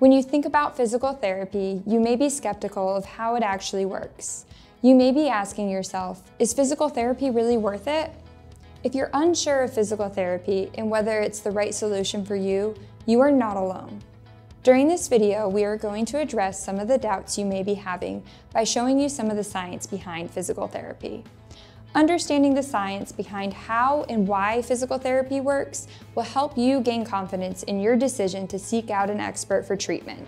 When you think about physical therapy, you may be skeptical of how it actually works. You may be asking yourself, is physical therapy really worth it? If you're unsure of physical therapy and whether it's the right solution for you, you are not alone. During this video, we are going to address some of the doubts you may be having by showing you some of the science behind physical therapy. Understanding the science behind how and why physical therapy works will help you gain confidence in your decision to seek out an expert for treatment.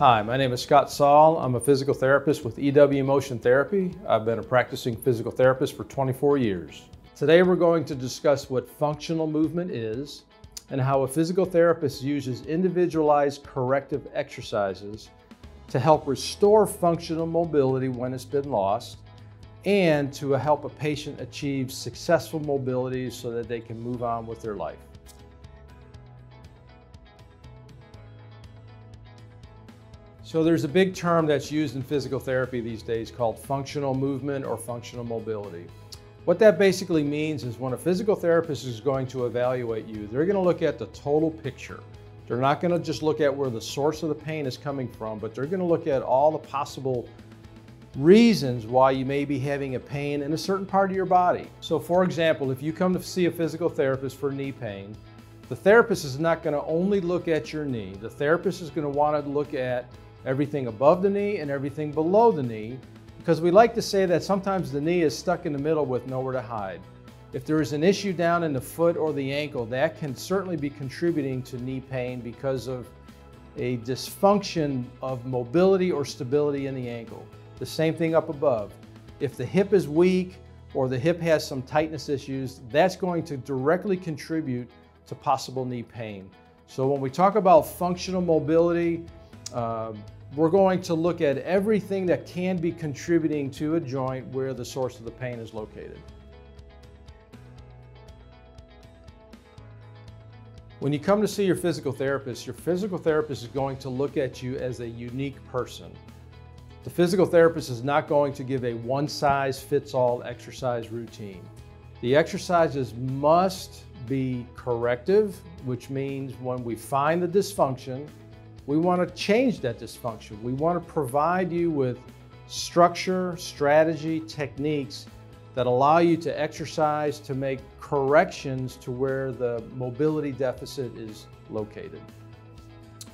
Hi, my name is Scott Saul. I'm a physical therapist with EW Motion Therapy. I've been a practicing physical therapist for 24 years. Today we're going to discuss what functional movement is, and how a physical therapist uses individualized corrective exercises to help restore functional mobility when it's been lost, and to help a patient achieve successful mobility so that they can move on with their life. So there's a big term that's used in physical therapy these days called functional movement or functional mobility. What that basically means is when a physical therapist is going to evaluate you, they're going to look at the total picture. They're not going to just look at where the source of the pain is coming from, but they're going to look at all the possible reasons why you may be having a pain in a certain part of your body. So for example, if you come to see a physical therapist for knee pain, the therapist is not going to only look at your knee. The therapist is going to want to look at everything above the knee and everything below the knee, because we like to say that sometimes the knee is stuck in the middle with nowhere to hide. If there is an issue down in the foot or the ankle, that can certainly be contributing to knee pain because of a dysfunction of mobility or stability in the ankle. The same thing up above. If the hip is weak or the hip has some tightness issues, that's going to directly contribute to possible knee pain. So when we talk about functional mobility, we're going to look at everything that can be contributing to a joint where the source of the pain is located. When you come to see your physical therapist is going to look at you as a unique person. The physical therapist is not going to give a one-size-fits-all exercise routine. The exercises must be corrective, which means when we find the dysfunction, we want to change that dysfunction. We want to provide you with structure, strategy, techniques that allow you to exercise to make corrections to where the mobility deficit is located.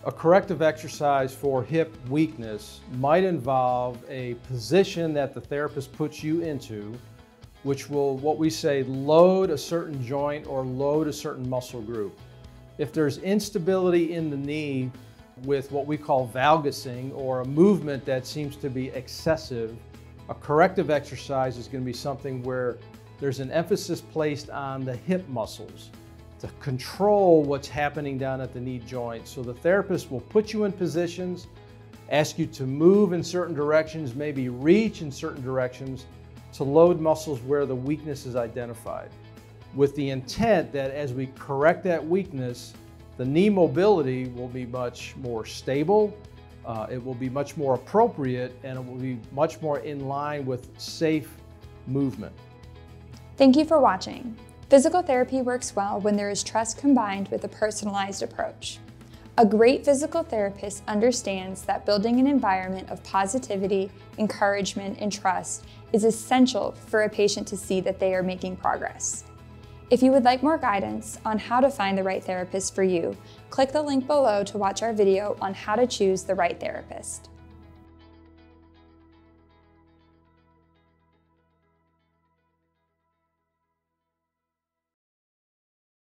A corrective exercise for hip weakness might involve a position that the therapist puts you into, which will, what we say, load a certain joint or load a certain muscle group. If there's instability in the knee, with what we call valgusing or a movement that seems to be excessive, a corrective exercise is going to be something where there's an emphasis placed on the hip muscles to control what's happening down at the knee joint. So the therapist will put you in positions, ask you to move in certain directions, maybe reach in certain directions to load muscles where the weakness is identified, with the intent that as we correct that weakness, the knee mobility will be much more stable, it will be much more appropriate, and it will be much more in line with safe movement. Thank you for watching. Physical therapy works well when there is trust combined with a personalized approach. A great physical therapist understands that building an environment of positivity, encouragement, and trust is essential for a patient to see that they are making progress. If you would like more guidance on how to find the right therapist for you, click the link below to watch our video on how to choose the right therapist.